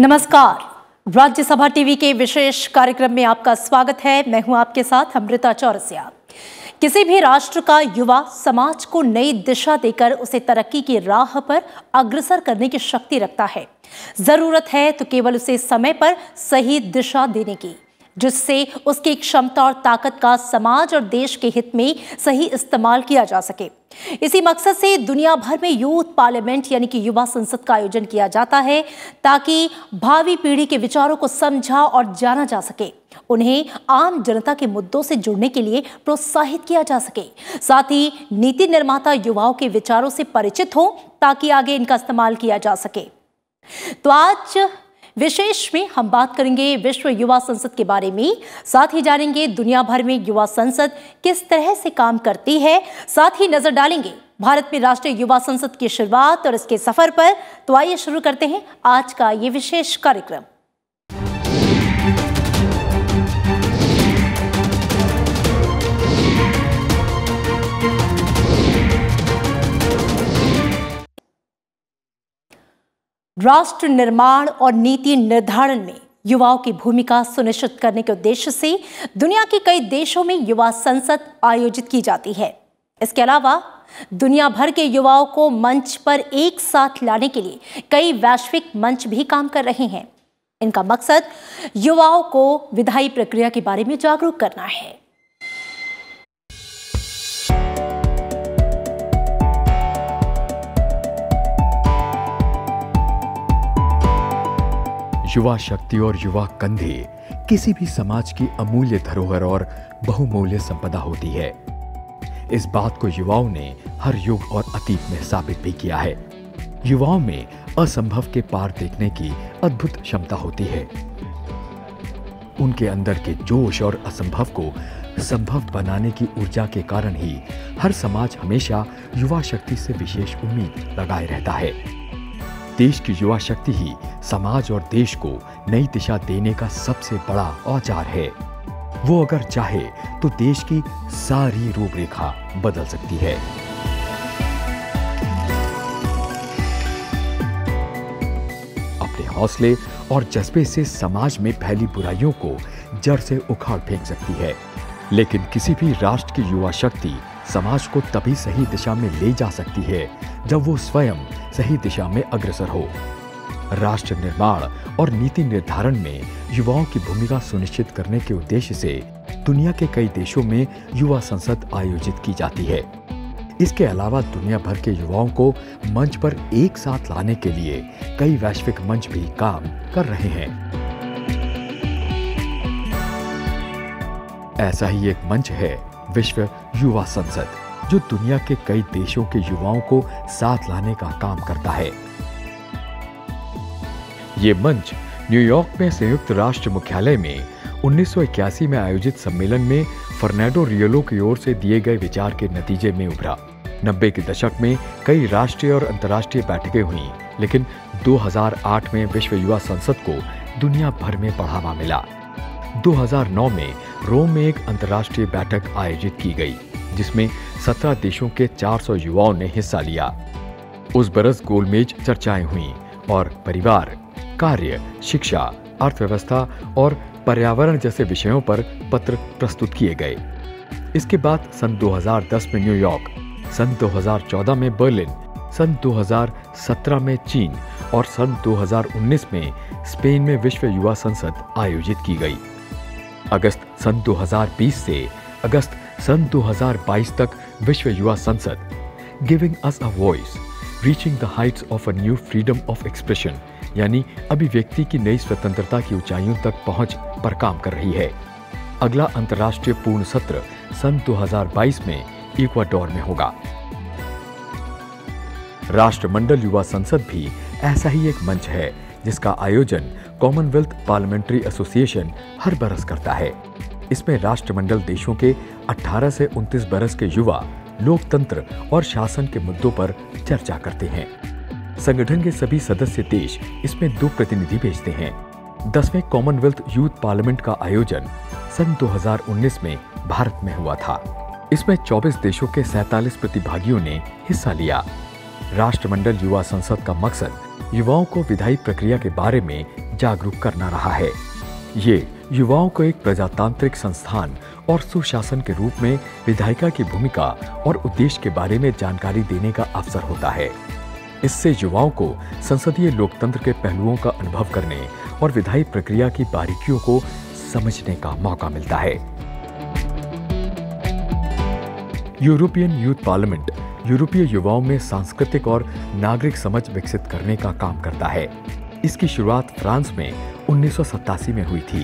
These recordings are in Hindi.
नमस्कार, राज्यसभा टीवी के विशेष कार्यक्रम में आपका स्वागत है। मैं हूं आपके साथ अमृता चौरसिया। किसी भी राष्ट्र का युवा समाज को नई दिशा देकर उसे तरक्की की राह पर अग्रसर करने की शक्ति रखता है। जरूरत है तो केवल उसे समय पर सही दिशा देने की, जिससे उसकी क्षमता और ताकत का समाज और देश के हित में सही इस्तेमाल किया जा सके। इसी मकसद से दुनिया भर में यूथ पार्लियामेंट यानी कि युवा संसद का आयोजन किया जाता है, ताकि भावी पीढ़ी के विचारों को समझा और जाना जा सके, उन्हें आम जनता के मुद्दों से जुड़ने के लिए प्रोत्साहित किया जा सके। साथ ही नीति निर्माता युवाओं के विचारों से परिचित हों, ताकि आगे इनका इस्तेमाल किया जा सके। तो आज विशेष में हम बात करेंगे विश्व युवा संसद के बारे में, साथ ही जानेंगे दुनिया भर में युवा संसद किस तरह से काम करती है, साथ ही नजर डालेंगे भारत में राष्ट्रीय युवा संसद की शुरुआत और इसके सफर पर। तो आइए शुरू करते हैं आज का ये विशेष कार्यक्रम। राष्ट्र निर्माण और नीति निर्धारण में युवाओं की भूमिका सुनिश्चित करने के उद्देश्य से दुनिया के कई देशों में युवा संसद आयोजित की जाती है। इसके अलावा दुनिया भर के युवाओं को मंच पर एक साथ लाने के लिए कई वैश्विक मंच भी काम कर रहे हैं। इनका मकसद युवाओं को विधायी प्रक्रिया के बारे में जागरूक करना है। युवा शक्ति और युवा कंधे किसी भी समाज की अमूल्य धरोहर और बहुमूल्य संपदा होती है। इस बात को युवाओं ने हर युग और अतीत में साबित भी किया है। युवाओं में असंभव के पार देखने की अद्भुत क्षमता होती है। उनके अंदर के जोश और असंभव को संभव बनाने की ऊर्जा के कारण ही हर समाज हमेशा युवा शक्ति से विशेष उम्मीद लगाए रहता है। देश की युवा शक्ति ही समाज और देश को नई दिशा देने का सबसे बड़ा औजार है। वो अगर चाहे तो देश की सारी रूपरेखा बदल सकती है। अपने हौसले और जज्बे से समाज में फैली बुराइयों को जड़ से उखाड़ फेंक सकती है। लेकिन किसी भी राष्ट्र की युवा शक्ति समाज को तभी सही दिशा में ले जा सकती है जब वो स्वयं सही दिशा में अग्रसर हो। राष्ट्र निर्माण और नीति निर्धारण में युवाओं की भूमिका सुनिश्चित करने के उद्देश्य से दुनिया के कई देशों में युवा संसद आयोजित की जाती है। इसके अलावा दुनिया भर के युवाओं को मंच पर एक साथ लाने के लिए कई वैश्विक मंच भी काम कर रहे हैं। ऐसा ही एक मंच है विश्व युवा संसद, जो दुनिया के कई देशों के युवाओं को साथ लाने का काम करता है। ये मंच न्यूयॉर्क में संयुक्त राष्ट्र मुख्यालय में 1981 में आयोजित सम्मेलन में फर्नाडो रियोलो की ओर से दिए गए विचार के नतीजे में उभरा। 90 के दशक में कई राष्ट्रीय और अंतर्राष्ट्रीय बैठकें हुईं, लेकिन 2008 में विश्व युवा संसद को दुनिया भर में बढ़ावा मिला। 2009 में रोम में एक अंतर्राष्ट्रीय बैठक आयोजित की गई, जिसमें 17 देशों के 400 युवाओं ने हिस्सा लिया। उस बरस गोलमेज चर्चाएं हुईं और परिवार, कार्य, शिक्षा, अर्थव्यवस्था और पर्यावरण जैसे विषयों पर पत्र प्रस्तुत किए गए। इसके बाद सन 2010 में न्यूयॉर्क, सन 2014 में बर्लिन, सन 2017 में चीन और सन 2019 में स्पेन में विश्व युवा संसद आयोजित की गई। अगस्त सन 2020 से अगस्त सन 2022 तक Vishwa Yuva Sansad giving us a voice, reaching the heights of a new freedom of expression यानी अभिव्यक्ति की नई स्वतंत्रता की ऊंचाइयों तक पहुंच पर काम कर रही है। अगला अंतर्राष्ट्रीय पूर्ण सत्र सन 2022 में इक्वाडोर में होगा। राष्ट्रमंडल युवा संसद भी ऐसा ही एक मंच है, जिसका आयोजन कॉमनवेल्थ पार्लियामेंट्री एसोसिएशन हर बरस करता है। इसमें राष्ट्रमंडल देशों के 18 से 29 बरस के युवा लोकतंत्र और शासन के मुद्दों पर चर्चा करते हैं। संगठन के सभी सदस्य देश इसमें 2 प्रतिनिधि भेजते हैं। 10वें कॉमनवेल्थ यूथ पार्लियामेंट का आयोजन सन 2019 में भारत में हुआ था। इसमें 24 देशों के 47 प्रतिभागियों ने हिस्सा लिया। राष्ट्रमंडल युवा संसद का मकसद युवाओं को विधायी प्रक्रिया के बारे में जागरूक करना रहा है। ये युवाओं को एक प्रजातांत्रिक संस्थान और सुशासन के रूप में विधायिका की भूमिका और उद्देश्य के बारे में जानकारी देने का अवसर होता है। इससे युवाओं को संसदीय लोकतंत्र के पहलुओं का अनुभव करने और विधायी प्रक्रिया की बारीकियों को समझने का मौका मिलता है। यूरोपियन यूथ पार्लियामेंट यूरोपीय युवाओं में सांस्कृतिक और नागरिक समझ विकसित करने का काम करता है। इसकी शुरुआत फ्रांस में 1987 में हुई थी।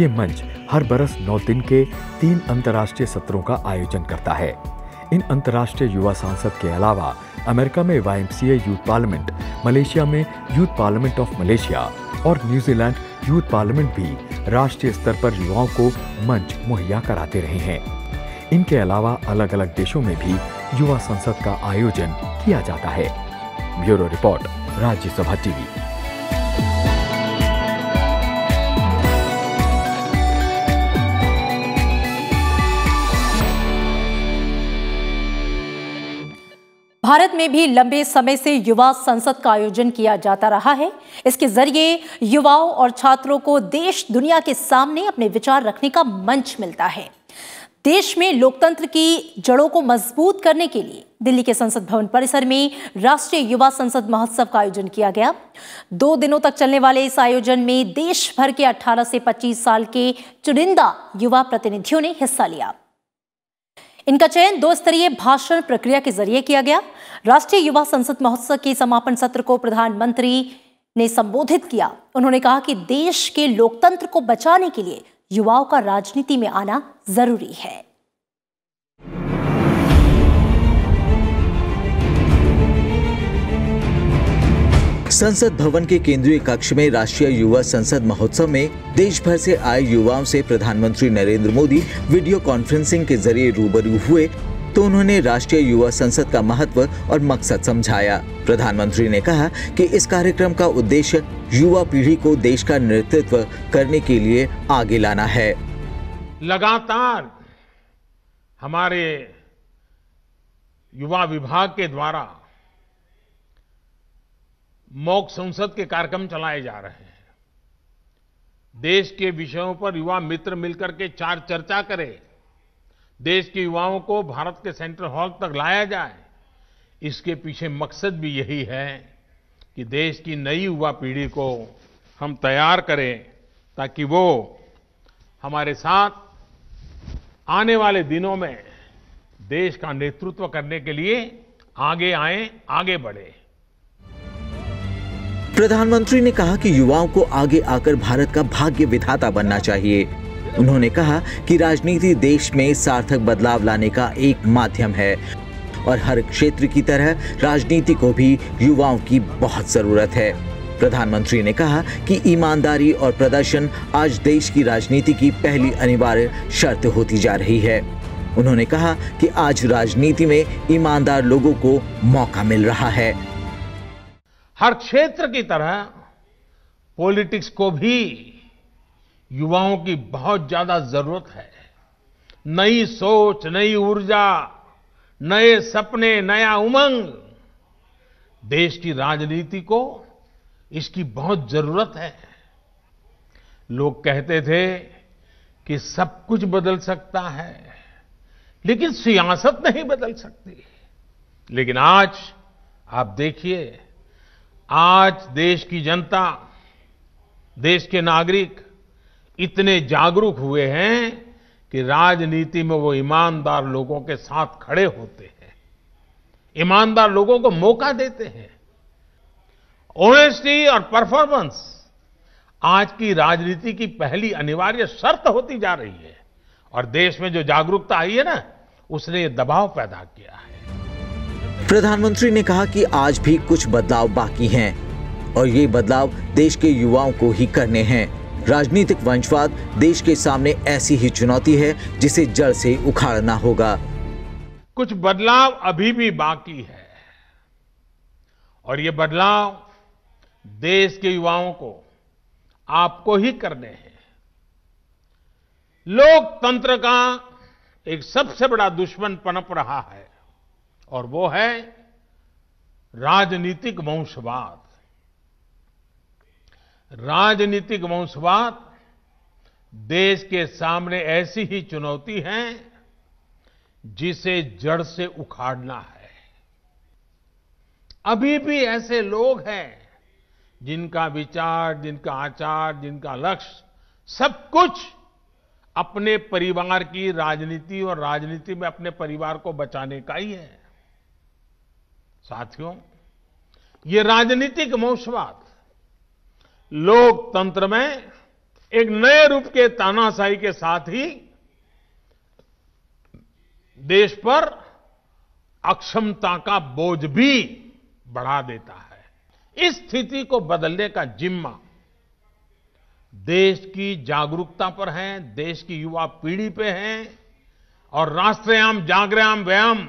ये मंच हर बरस 9 दिन के 3 अंतर्राष्ट्रीय सत्रों का आयोजन करता है। इन अंतर्राष्ट्रीय युवा सांसद के अलावा अमेरिका में YMCA यूथ पार्लियामेंट, मलेशिया में यूथ पार्लियामेंट ऑफ मलेशिया और न्यूजीलैंड यूथ पार्लियामेंट भी राष्ट्रीय स्तर पर युवाओं को मंच मुहैया कराते रहे हैं। इनके अलावा अलग अलग देशों में भी युवा संसद का आयोजन किया जाता है। Bureau report, Rajya Sabha TV. Bharat में भी लंबे समय से युवा संसद का आयोजन किया जाता रहा है। इसके जरिए युवाओं और छात्रों को देश दुनिया के सामने अपने विचार रखने का मंच मिलता है। देश में लोकतंत्र की जड़ों को मजबूत करने के लिए दिल्ली के संसद भवन परिसर में राष्ट्रीय युवा संसद महोत्सव का आयोजन किया गया। 2 दिनों तक चलने वाले इस आयोजन में देश भर के 18 से 25 साल के चुनिंदा युवा प्रतिनिधियों ने हिस्सा लिया। इनका चयन 2 स्तरीय भाषण प्रक्रिया के जरिए किया गया। राष्ट्रीय युवा संसद महोत्सव के समापन सत्र को प्रधानमंत्री ने संबोधित किया। उन्होंने कहा कि देश के लोकतंत्र को बचाने के लिए युवाओं का राजनीति में आना जरूरी है। संसद भवन के केंद्रीय कक्ष में राष्ट्रीय युवा संसद महोत्सव में देश भर से आए युवाओं से प्रधानमंत्री नरेंद्र मोदी वीडियो कॉन्फ्रेंसिंग के जरिए रूबरू हुए तो उन्होंने राष्ट्रीय युवा संसद का महत्व और मकसद समझाया। प्रधानमंत्री ने कहा कि इस कार्यक्रम का उद्देश्य युवा पीढ़ी को देश का नेतृत्व करने के लिए आगे लाना है। लगातार हमारे युवा विभाग के द्वारा मॉक संसद के कार्यक्रम चलाए जा रहे हैं। देश के विषयों पर युवा मित्र मिलकर के 4 चर्चा करें, देश के युवाओं को भारत के सेंट्रल हॉल तक लाया जाए। इसके पीछे मकसद भी यही है कि देश की नई युवा पीढ़ी को हम तैयार करें ताकि वो हमारे साथ आने वाले दिनों में देश का नेतृत्व करने के लिए आगे आए, आगे बढ़े। प्रधानमंत्री ने कहा कि युवाओं को आगे आकर भारत का भाग्य विधाता बनना चाहिए। उन्होंने कहा कि राजनीति देश में सार्थक बदलाव लाने का एक माध्यम है और हर क्षेत्र की तरह राजनीति को भी युवाओं की बहुत जरूरत है। प्रधानमंत्री ने कहा कि ईमानदारी और प्रदर्शन आज देश की राजनीति की पहली अनिवार्य शर्त होती जा रही है। उन्होंने कहा कि आज राजनीति में ईमानदार लोगों को मौका मिल रहा है। हर क्षेत्र की तरह पॉलिटिक्स को भी युवाओं की बहुत ज्यादा जरूरत है। नई सोच, नई ऊर्जा, नए सपने, नया उमंग, देश की राजनीति को इसकी बहुत जरूरत है। लोग कहते थे कि सब कुछ बदल सकता है लेकिन सियासत नहीं बदल सकती, लेकिन आज आप देखिए, आज देश की जनता, देश के नागरिक इतने जागरूक हुए हैं कि राजनीति में वो ईमानदार लोगों के साथ खड़े होते हैं, ईमानदार लोगों को मौका देते हैं। ऑनेस्टी और परफॉर्मेंस आज की राजनीति की पहली अनिवार्य शर्त होती जा रही है और देश में जो जागरूकता आई है ना, उसने ये दबाव पैदा किया है। प्रधानमंत्री ने कहा कि आज भी कुछ बदलाव बाकी हैं और ये बदलाव देश के युवाओं को ही करने हैं। राजनीतिक वंशवाद देश के सामने ऐसी ही चुनौती है जिसे जड़ से उखाड़ना होगा। कुछ बदलाव अभी भी बाकी है और ये बदलाव देश के युवाओं को, आपको ही करने हैं। लोकतंत्र का एक सबसे बड़ा दुश्मन पनप रहा है और वो है राजनीतिक वंशवाद देश के सामने ऐसी ही चुनौती है जिसे जड़ से उखाड़ना है। अभी भी ऐसे लोग हैं जिनका विचार, जिनका आचार, जिनका लक्ष्य सब कुछ अपने परिवार की राजनीति और राजनीति में अपने परिवार को बचाने का ही है। साथियों, ये राजनीतिक वंशवाद लोकतंत्र में एक नए रूप के तानाशाही के साथ ही देश पर अक्षमता का बोझ भी बढ़ा देता है। इस स्थिति को बदलने का जिम्मा देश की जागरूकता पर है, देश की युवा पीढ़ी पे है और राष्ट्रयाम जागरयाम व्यायाम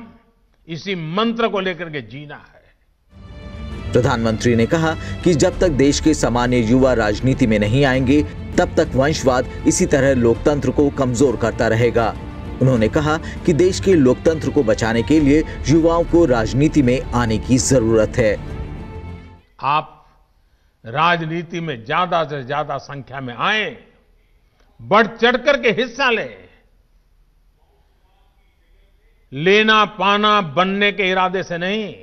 इसी मंत्र को लेकर के जीना है। प्रधानमंत्री ने कहा कि जब तक देश के सामान्य युवा राजनीति में नहीं आएंगे तब तक वंशवाद इसी तरह लोकतंत्र को कमजोर करता रहेगा। उन्होंने कहा कि देश के लोकतंत्र को बचाने के लिए युवाओं को राजनीति में आने की जरूरत है। आप राजनीति में ज्यादा से ज्यादा संख्या में आए, बढ़ चढ़ करके हिस्सा लें। लेना पाना बनने के इरादे से नहीं,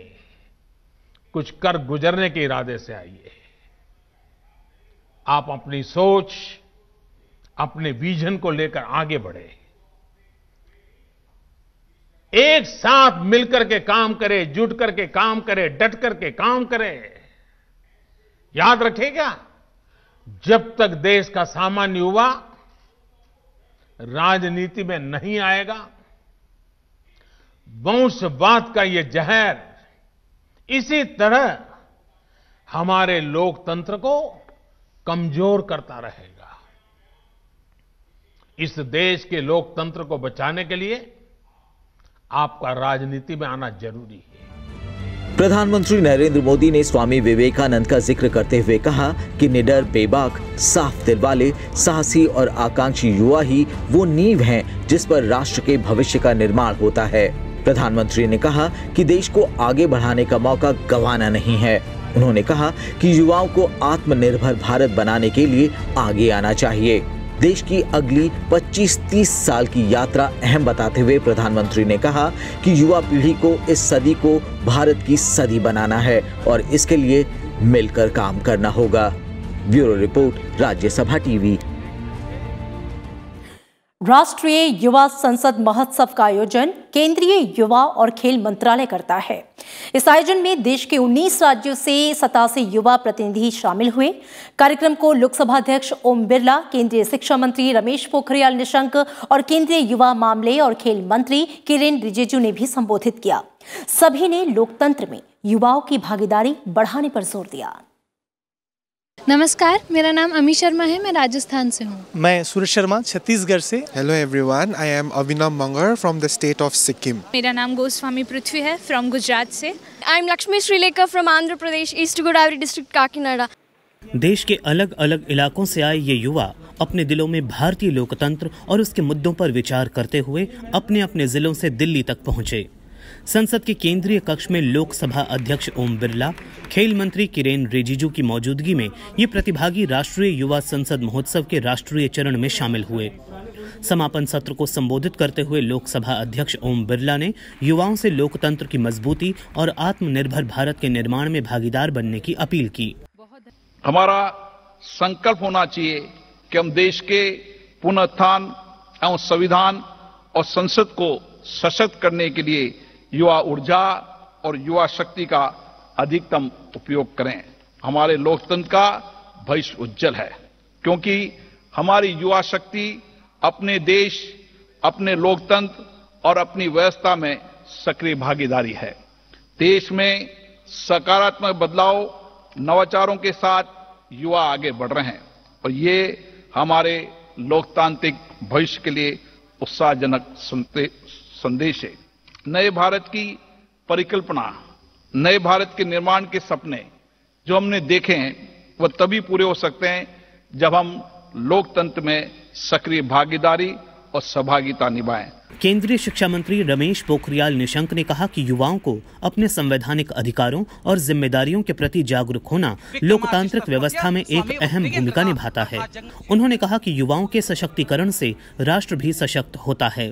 कुछ कर गुजरने के इरादे से आइए। आप अपनी सोच, अपने विजन को लेकर आगे बढ़े, एक साथ मिलकर के काम करें, जुट करके काम करें, डट करके काम करें। याद रखिएगा, जब तक देश का सामान्य युवा राजनीति में नहीं आएगा, वंशवाद का ये जहर इसी तरह हमारे लोकतंत्र को कमजोर करता रहेगा। इस देश के लोकतंत्र को बचाने के लिए आपका राजनीति में आना जरूरी है। प्रधानमंत्री नरेंद्र मोदी ने स्वामी विवेकानंद का जिक्र करते हुए कहा कि निडर, बेबाक, साफ दिल वाले, साहसी और आकांक्षी युवा ही वो नींव हैं जिस पर राष्ट्र के भविष्य का निर्माण होता है। प्रधानमंत्री ने कहा कि देश को आगे बढ़ाने का मौका गंवाना नहीं है। उन्होंने कहा कि युवाओं को आत्मनिर्भर भारत बनाने के लिए आगे आना चाहिए। देश की अगली 25-30 साल की यात्रा अहम बताते हुए प्रधानमंत्री ने कहा कि युवा पीढ़ी को इस सदी को भारत की सदी बनाना है और इसके लिए मिलकर काम करना होगा। Bureau report, Rajya Sabha TV. राष्ट्रीय युवा संसद महोत्सव का आयोजन केंद्रीय युवा और खेल मंत्रालय करता है। इस आयोजन में देश के 19 राज्यों से 87 युवा प्रतिनिधि शामिल हुए। कार्यक्रम को लोकसभा अध्यक्ष ओम बिरला, केंद्रीय शिक्षा मंत्री रमेश पोखरियाल निशंक और केंद्रीय युवा मामले और खेल मंत्री किरेन रिजिजू ने भी संबोधित किया। सभी ने लोकतंत्र में युवाओं की भागीदारी बढ़ाने पर जोर दिया। नमस्कार, मेरा नाम अमी शर्मा है, मैं राजस्थान से हूँ। मैं सूरज शर्मा छत्तीसगढ़ से। Hello everyone, I am Abhinav Mangar from the state of Sikkim. मेरा नाम गोस्वामी पृथ्वी है फ्रॉम गुजरात से। I am Lakshmi श्रीलेकर from Andhra Pradesh, east Godavari district, Kakinada. देश के अलग अलग इलाकों से आए ये युवा अपने दिलों में भारतीय लोकतंत्र और उसके मुद्दों पर विचार करते हुए अपने अपने जिलों से दिल्ली तक पहुँचे। संसद के केंद्रीय कक्ष में लोकसभा अध्यक्ष ओम बिरला, खेल मंत्री किरेन रिजिजू की मौजूदगी में ये प्रतिभागी राष्ट्रीय युवा संसद महोत्सव के राष्ट्रीय चरण में शामिल हुए। समापन सत्र को संबोधित करते हुए लोकसभा अध्यक्ष ओम बिरला ने युवाओं से लोकतंत्र की मजबूती और आत्मनिर्भर भारत के निर्माण में भागीदार बनने की अपील की। हमारा संकल्प होना चाहिए कि हम देश के पुनरुत्थान एवं संविधान और संसद को सशक्त करने के लिए युवा ऊर्जा और युवा शक्ति का अधिकतम उपयोग करें। हमारे लोकतंत्र का भविष्य उज्जवल है क्योंकि हमारी युवा शक्ति अपने देश, अपने लोकतंत्र और अपनी व्यवस्था में सक्रिय भागीदारी है। देश में सकारात्मक बदलाव, नवाचारों के साथ युवा आगे बढ़ रहे हैं और ये हमारे लोकतांत्रिक भविष्य के लिए उत्साहजनक संदेश है। नए भारत की परिकल्पना, नए भारत के निर्माण के सपने जो हमने देखे हैं वह तभी पूरे हो सकते हैं जब हम लोकतंत्र में सक्रिय भागीदारी और सहभागिता निभाएं। केंद्रीय शिक्षा मंत्री रमेश पोखरियाल निशंक ने कहा कि युवाओं को अपने संवैधानिक अधिकारों और जिम्मेदारियों के प्रति जागरूक होना लोकतांत्रिक व्यवस्था में एक अहम भूमिका निभाता है। उन्होंने कहा कि युवाओं के सशक्तिकरण से राष्ट्र भी सशक्त होता है।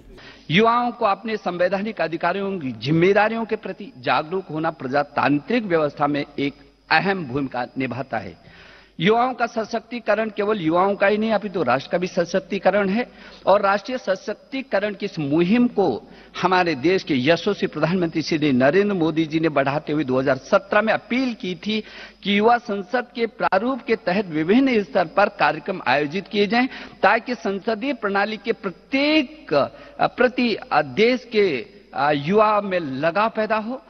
युवाओं को अपने संवैधानिक अधिकारों की जिम्मेदारियों के प्रति जागरूक होना प्रजातांत्रिक व्यवस्था में एक अहम भूमिका निभाता है। युवाओं का सशक्तिकरण केवल युवाओं का ही नहीं, अभी तो राष्ट्र का भी सशक्तिकरण है और राष्ट्रीय सशक्तिकरण की इस मुहिम को हमारे देश के यशस्वी प्रधानमंत्री श्री नरेंद्र मोदी जी ने बढ़ाते हुए 2017 में अपील की थी कि युवा संसद के प्रारूप के तहत विभिन्न स्तर पर कार्यक्रम आयोजित किए जाएं ताकि संसदीय प्रणाली के प्रत्येक प्रति देश के युवा में लगाव पैदा हो,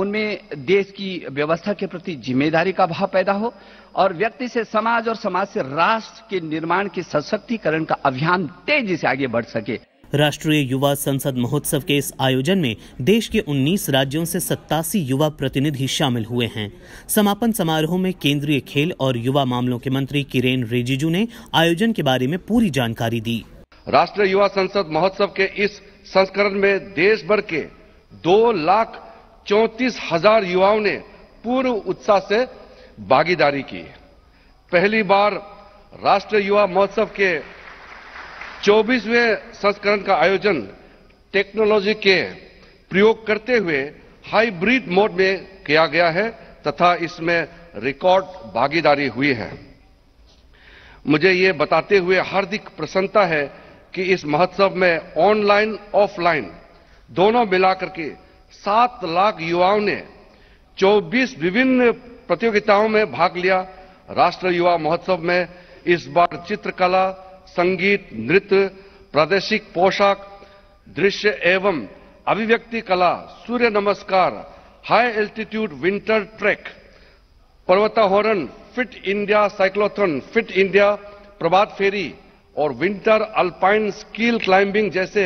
उनमें देश की व्यवस्था के प्रति जिम्मेदारी का भाव पैदा हो और व्यक्ति से समाज और समाज से राष्ट्र के निर्माण के सशक्तिकरण का अभियान तेजी से आगे बढ़ सके। राष्ट्रीय युवा संसद महोत्सव के इस आयोजन में देश के 19 राज्यों से 87 युवा प्रतिनिधि शामिल हुए हैं। समापन समारोह में केंद्रीय खेल और युवा मामलों के मंत्री किरेन रिजिजू ने आयोजन के बारे में पूरी जानकारी दी। राष्ट्रीय युवा संसद महोत्सव के इस संस्करण में देश भर के 2,34,000 युवाओं ने पूर्ण उत्साह से भागीदारी की। पहली बार राष्ट्रीय युवा महोत्सव के 24वें संस्करण का आयोजन टेक्नोलॉजी के प्रयोग करते हुए हाइब्रिड मोड में किया गया है तथा इसमें रिकॉर्ड भागीदारी हुई है। मुझे ये बताते हुए हार्दिक प्रसन्नता है कि इस महोत्सव में ऑनलाइन ऑफलाइन दोनों मिलाकर के 7 लाख युवाओं ने 24 विभिन्न प्रतियोगिताओं में भाग लिया। राष्ट्रीय युवा महोत्सव में इस बार चित्रकला, संगीत, नृत्य, प्रादेशिक पोशाक, दृश्य एवं अभिव्यक्ति कला, Surya Namaskar, high altitude winter trek, पर्वतारोहण, fit India cyclothon, fit India Prabhat Pheri और विंटर अल्पाइन स्कील क्लाइंबिंग जैसे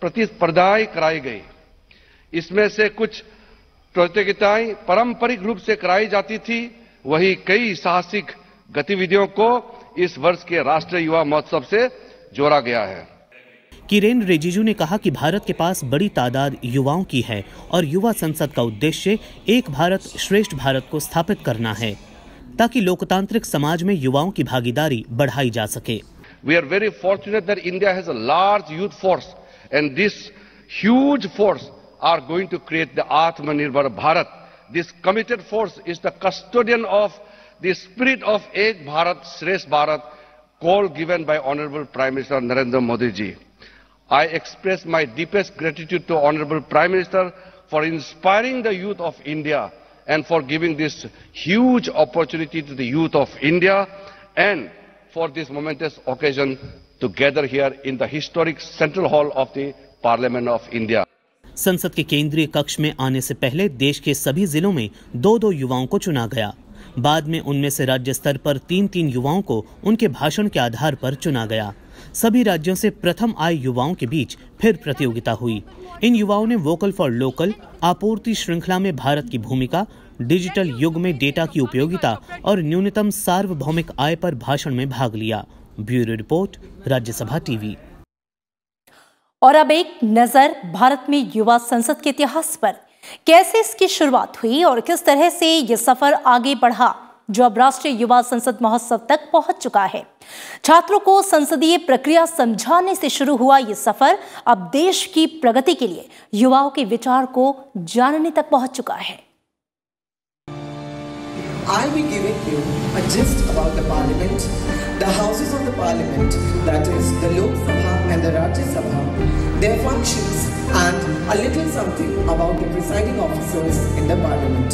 प्रतिस्पर्धाएं कराई गई। इसमें से कुछ प्रतियोगिताएं पारंपरिक रूप से कराई जाती थी, वहीं कई साहसिक गतिविधियों को इस वर्ष के राष्ट्रीय युवा महोत्सव से जोड़ा गया है। किरेन रिजिजू ने कहा कि भारत के पास बड़ी तादाद युवाओं की है और युवा संसद का उद्देश्य एक भारत श्रेष्ठ भारत को स्थापित करना है ताकि लोकतांत्रिक समाज में युवाओं की भागीदारी बढ़ाई जा सके। We are very fortunate that India has a large youth force and this huge force are going to create the Atmanirbhar Bharat. This committed force is the custodian of the spirit of Ek Bharat Shresth Bharat call given by Honorable Prime Minister Narendra Modi ji. I express my deepest gratitude to Honorable Prime Minister for inspiring the youth of India and for giving this huge opportunity to the youth of India and for this momentous occasion to gather here in the historic Central Hall of the Parliament of India. संसद के केंद्रीय कक्ष में आने से पहले देश के सभी जिलों में 2-2 युवाओं को चुना गया। बाद में उनमें से राज्य स्तर पर 3-3 युवाओं को उनके भाषण के आधार पर चुना गया। सभी राज्यों से प्रथम आए युवाओं के बीच फिर प्रतियोगिता हुई। इन युवाओं ने वोकल फॉर लोकल, आपूर्ति श्रृंखला में भारत की भूमिका, डिजिटल युग में डेटा की उपयोगिता और न्यूनतम सार्वभौमिक आय पर भाषण में भाग लिया। Bureau report, Rajya Sabha TV. और अब एक नजर भारत में युवा संसद के इतिहास पर। कैसे इसकी शुरुआत हुई और किस तरह से ये सफर आगे बढ़ा जो अब राष्ट्रीय युवा संसद महोत्सव तक पहुंच चुका है। छात्रों को संसदीय प्रक्रिया समझाने से शुरू हुआ ये सफर अब देश की प्रगति के लिए युवाओं के विचार को जानने तक पहुंच चुका है। I'll be giving you a gist about the parliament, the houses of the parliament, that is the Lok Sabha and the Rajya Sabha, their functions and a little something about the presiding officers in the parliament.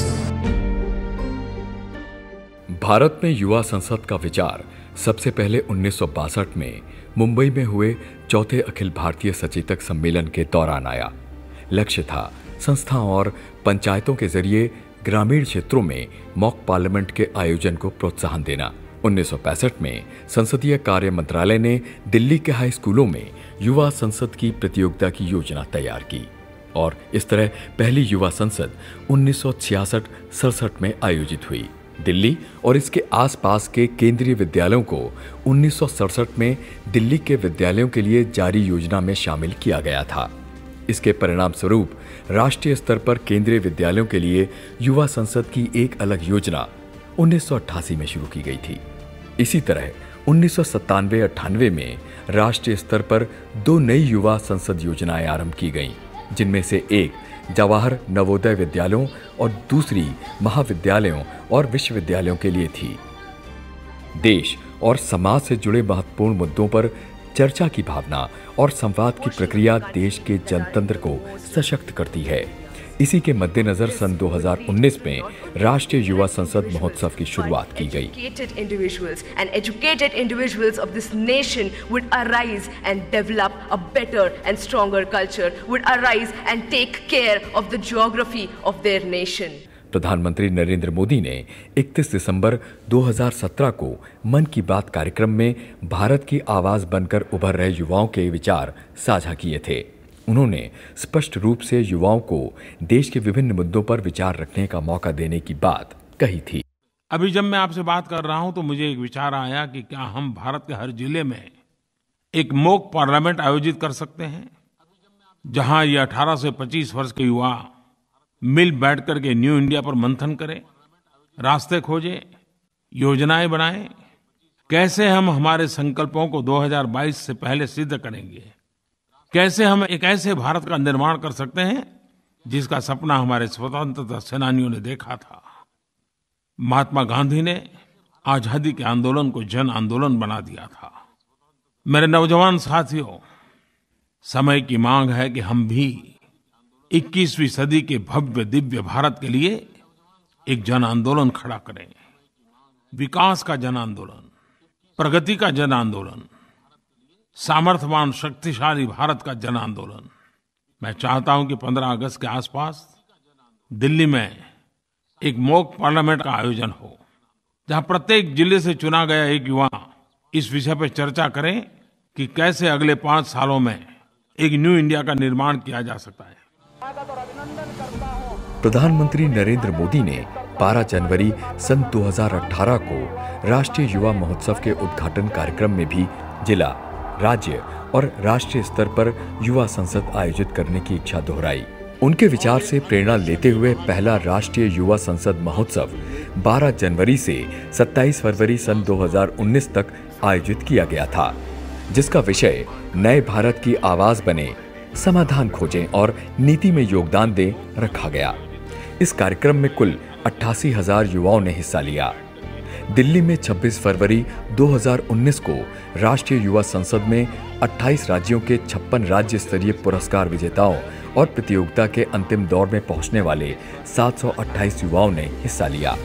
Bharat में युवा संसद का विचार सबसे पहले 1962 में मुंबई में हुए चौथे अखिल भारतीय सचेतक सम्मेलन के दौरान आया। लक्ष्य था संस्थाओं और पंचायतों के जरिए ग्रामीण क्षेत्रों में मॉक पार्लियामेंट के आयोजन को प्रोत्साहन देना। 1965 में संसदीय कार्य मंत्रालय ने दिल्ली के हाई स्कूलों में युवा संसद की प्रतियोगिता की योजना तैयार की और इस तरह पहली युवा संसद 1966-67 में आयोजित हुई। दिल्ली और इसके आसपास के केंद्रीय विद्यालयों को 1967 में दिल्ली के विद्यालयों के लिए जारी योजना में शामिल किया गया था। इसके परिणाम स्वरूप राष्ट्रीय स्तर पर केंद्रीय विद्यालयों के लिए युवा संसद की एक अलग योजना 1988 में शुरू की गई थी। इसी तरह 1997-98 में राष्ट्रीय स्तर पर दो नई युवा संसद योजनाएं आरंभ की गईं, जिनमें से एक जवाहर नवोदय विद्यालयों और दूसरी महाविद्यालयों और विश्वविद्यालयों के लिए थी। देश और समाज से जुड़े महत्वपूर्ण मुद्दों पर चर्चा की भावना और संवाद की प्रक्रिया देश के जनतंत्र को सशक्त करती है। इसी के मद्देनजर सन 2019 में राष्ट्रीय युवा संसद महोत्सव की शुरुआत की गई। प्रधानमंत्री नरेंद्र मोदी ने 31 दिसंबर 2017 को मन की बात कार्यक्रम में भारत की आवाज बनकर उभर रहे युवाओं के विचार साझा किए थे। उन्होंने स्पष्ट रूप से युवाओं को देश के विभिन्न मुद्दों पर विचार रखने का मौका देने की बात कही थी। अभी जब मैं आपसे बात कर रहा हूं तो मुझे एक विचार आया कि क्या हम भारत के हर जिले में एक मॉक पार्लियामेंट आयोजित कर सकते हैं, जहां ये 18 से 25 वर्ष के युवा मिल बैठ करके न्यू इंडिया पर मंथन करें, रास्ते खोजें, योजनाएं बनाएं। कैसे हम हमारे संकल्पों को 2022 से पहले सिद्ध करेंगे, कैसे हम एक ऐसे भारत का निर्माण कर सकते हैं जिसका सपना हमारे स्वतंत्रता सेनानियों ने देखा था। महात्मा गांधी ने आजादी के आंदोलन को जन आंदोलन बना दिया था। मेरे नौजवान साथियों, समय की मांग है कि हम भी 21वीं सदी के भव्य दिव्य भारत के लिए एक जन आंदोलन खड़ा करें। विकास का जन आंदोलन, प्रगति का जन आंदोलन, सामर्थ्यवान शक्तिशाली भारत का जन आंदोलन। मैं चाहता हूं कि 15 अगस्त के आसपास दिल्ली में एक मॉक पार्लियामेंट का आयोजन हो, जहां प्रत्येक जिले से चुना गया एक युवा इस विषय पर चर्चा करें कि कैसे अगले 5 सालों में एक न्यू इंडिया का निर्माण किया जा सकता है। प्रधानमंत्री नरेंद्र मोदी ने 12 जनवरी सन 2018 को राष्ट्रीय युवा महोत्सव के उद्घाटन कार्यक्रम में भी जिला, राज्य और राष्ट्रीय स्तर पर युवा संसद आयोजित करने की इच्छा दोहराई। उनके विचार से प्रेरणा लेते हुए पहला राष्ट्रीय युवा संसद महोत्सव 12 जनवरी से 27 फरवरी सन 2019 तक आयोजित किया गया था, जिसका विषय नए भारत की आवाज बने, समाधान खोजें और नीति में योगदान दें रखा गया। इस कार्यक्रम में कुल 88,000 युवाओं ने हिस्सा लिया। दिल्ली में 26 फरवरी 2019 को राष्ट्रीय युवा संसद में 28 राज्यों के 56 राज्य स्तरीय पुरस्कार विजेताओं और प्रतियोगिता के अंतिम दौर में पहुंचने वाले 728 युवाओं ने हिस्सा लिया।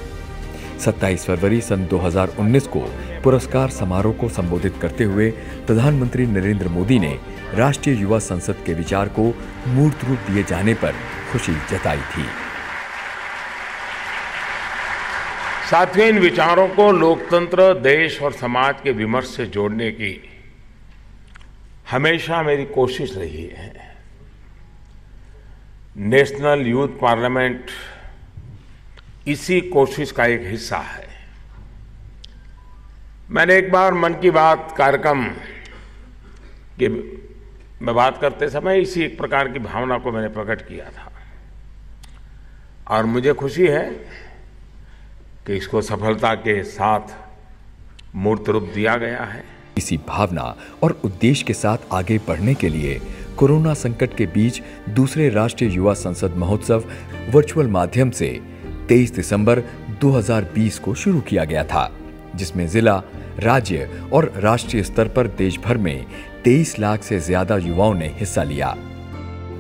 27 फरवरी सन 2019 को पुरस्कार समारोह को संबोधित करते हुए प्रधानमंत्री नरेंद्र मोदी ने राष्ट्रीय युवा संसद के विचार को मूर्त रूप दिए जाने पर खुशी जताई थी। साथियों, इन विचारों को लोकतंत्र, देश और समाज के विमर्श से जोड़ने की हमेशा मेरी कोशिश रही है। नेशनल यूथ पार्लियामेंट इसी कोशिश का एक हिस्सा है। मैंने एक बार मन की बात कार्यक्रम के में बात करते समय इसी एक प्रकार की भावना को मैंने प्रकट किया था और मुझे खुशी है कि इसको सफलता के साथ मूर्त रूप दिया गया है। इसी भावना और उद्देश्य के साथ आगे बढ़ने के लिए कोरोना संकट के बीच दूसरे राष्ट्रीय युवा संसद महोत्सव वर्चुअल माध्यम से 23 दिसंबर 2020 को शुरू किया गया था, जिसमें जिला, राज्य और राष्ट्रीय स्तर पर देश भर में 23 लाख से ज्यादा युवाओं ने हिस्सा लिया।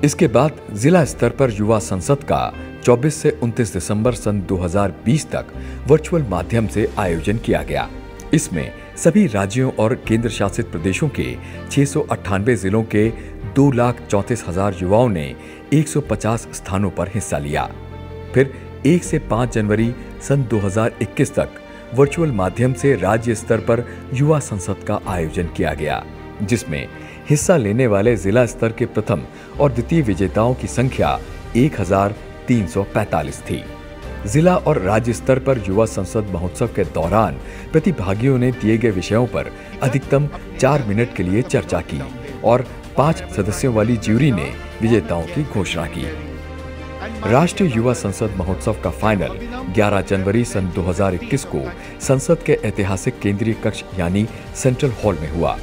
इसके बाद जिला स्तर पर युवा संसद का 24 से 29 दिसंबर सन 2020 तक वर्चुअल माध्यम से आयोजन किया गया। इसमें सभी राज्यों और केंद्र शासित प्रदेशों के 698 जिलों के 2,34,000 युवाओं ने 150 स्थानों पर हिस्सा लिया। फिर 1 से 5 जनवरी सन 2021 तक वर्चुअल माध्यम से राज्य स्तर पर युवा संसद का आयोजन किया गया, जिसमें हिस्सा लेने वाले जिला स्तर के प्रथम और द्वितीय विजेताओं की संख्या 1,345 थी। जिला और राज्य स्तर पर युवा संसद महोत्सव के दौरान प्रतिभागियों ने दिए गए विषयों पर अधिकतम 4 मिनट के लिए चर्चा की और 5 सदस्यों वाली ज्यूरी ने विजेताओं की घोषणा की। राष्ट्रीय युवा संसद महोत्सव का फाइनल 11 जनवरी सन 2021 को संसद के ऐतिहासिक केंद्रीय कक्ष यानी सेंट्रल हॉल में हुआ।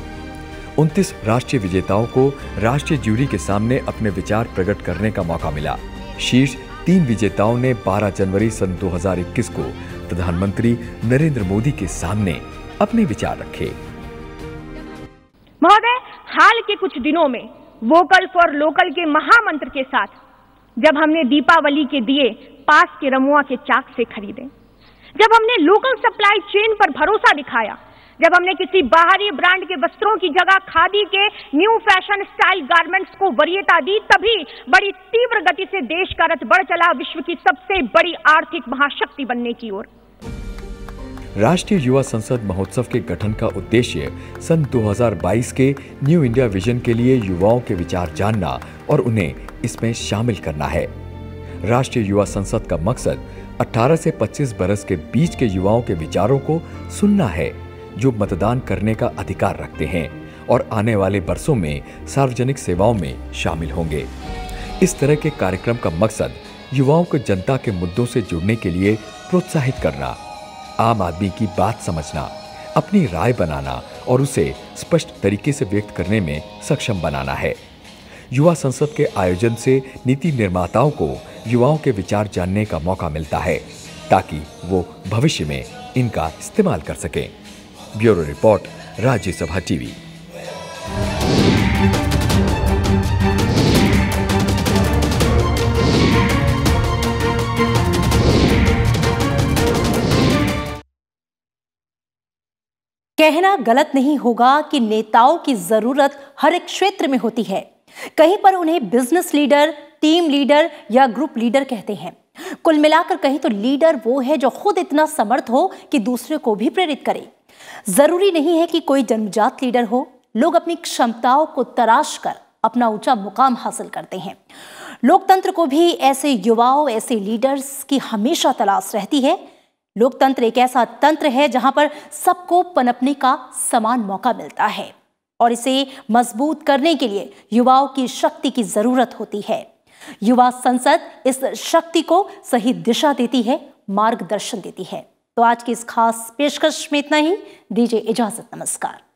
29 राष्ट्रीय विजेताओं को राष्ट्रीय ज्यूरी के सामने अपने विचार प्रकट करने का मौका मिला। शीर्ष 3 विजेताओं ने 12 जनवरी सन 2021 को प्रधानमंत्री नरेंद्र मोदी के सामने अपने विचार रखे। महोदय, हाल के कुछ दिनों में वोकल फॉर लोकल के महामंत्र के साथ जब हमने दीपावली के दिए पास के रमुआ के चाक से खरीदे, जब हमने लोकल सप्लाई चेन पर भरोसा दिखाया, जब हमने किसी बाहरी ब्रांड के वस्त्रों की जगह खादी के न्यू फैशन स्टाइल गारमेंट्स को वरीयता दी, तभी बड़ी तीव्र गति से देश का रथ बढ़ चला विश्व की सबसे बड़ी आर्थिक महाशक्ति बनने की ओर। राष्ट्रीय युवा संसद महोत्सव के गठन का उद्देश्य सन 2022 के न्यू इंडिया विजन के लिए युवाओं के विचार जानना और उन्हें इसमें शामिल करना है। राष्ट्रीय युवा संसद का मकसद 18 से 25 बरस के बीच के युवाओं के विचारों को सुनना है, जो मतदान करने का अधिकार रखते हैं और आने वाले बरसों में सार्वजनिक सेवाओं में शामिल होंगे। इस तरह के कार्यक्रम का मकसद युवाओं को जनता के मुद्दों से जुड़ने के लिए प्रोत्साहित करना, आम आदमी की बात समझना, अपनी राय बनाना और उसे स्पष्ट तरीके से व्यक्त करने में सक्षम बनाना है। युवा संसद के आयोजन से नीति निर्माताओं को युवाओं के विचार जानने का मौका मिलता है ताकि वो भविष्य में इनका इस्तेमाल कर सकें। Bureau report, Rajya Sabha TV. कहना गलत नहीं होगा कि नेताओं की जरूरत हर एक क्षेत्र में होती है। कहीं पर उन्हें बिजनेस लीडर, टीम लीडर या ग्रुप लीडर कहते हैं। कुल मिलाकर कहीं तो लीडर वो है जो खुद इतना समर्थ हो कि दूसरे को भी प्रेरित करे। जरूरी नहीं है कि कोई जन्मजात लीडर हो, लोग अपनी क्षमताओं को तराश कर अपना ऊंचा मुकाम हासिल करते हैं। लोकतंत्र को भी ऐसे युवाओं, ऐसे लीडर्स की हमेशा तलाश रहती है। लोकतंत्र एक ऐसा तंत्र है जहां पर सबको पनपने का समान मौका मिलता है और इसे मजबूत करने के लिए युवाओं की शक्ति की जरूरत होती है। युवा संसद इस शक्ति को सही दिशा देती है, मार्गदर्शन देती है। तो आज की इस खास पेशकश में इतना ही। दीजिए इजाजत, नमस्कार।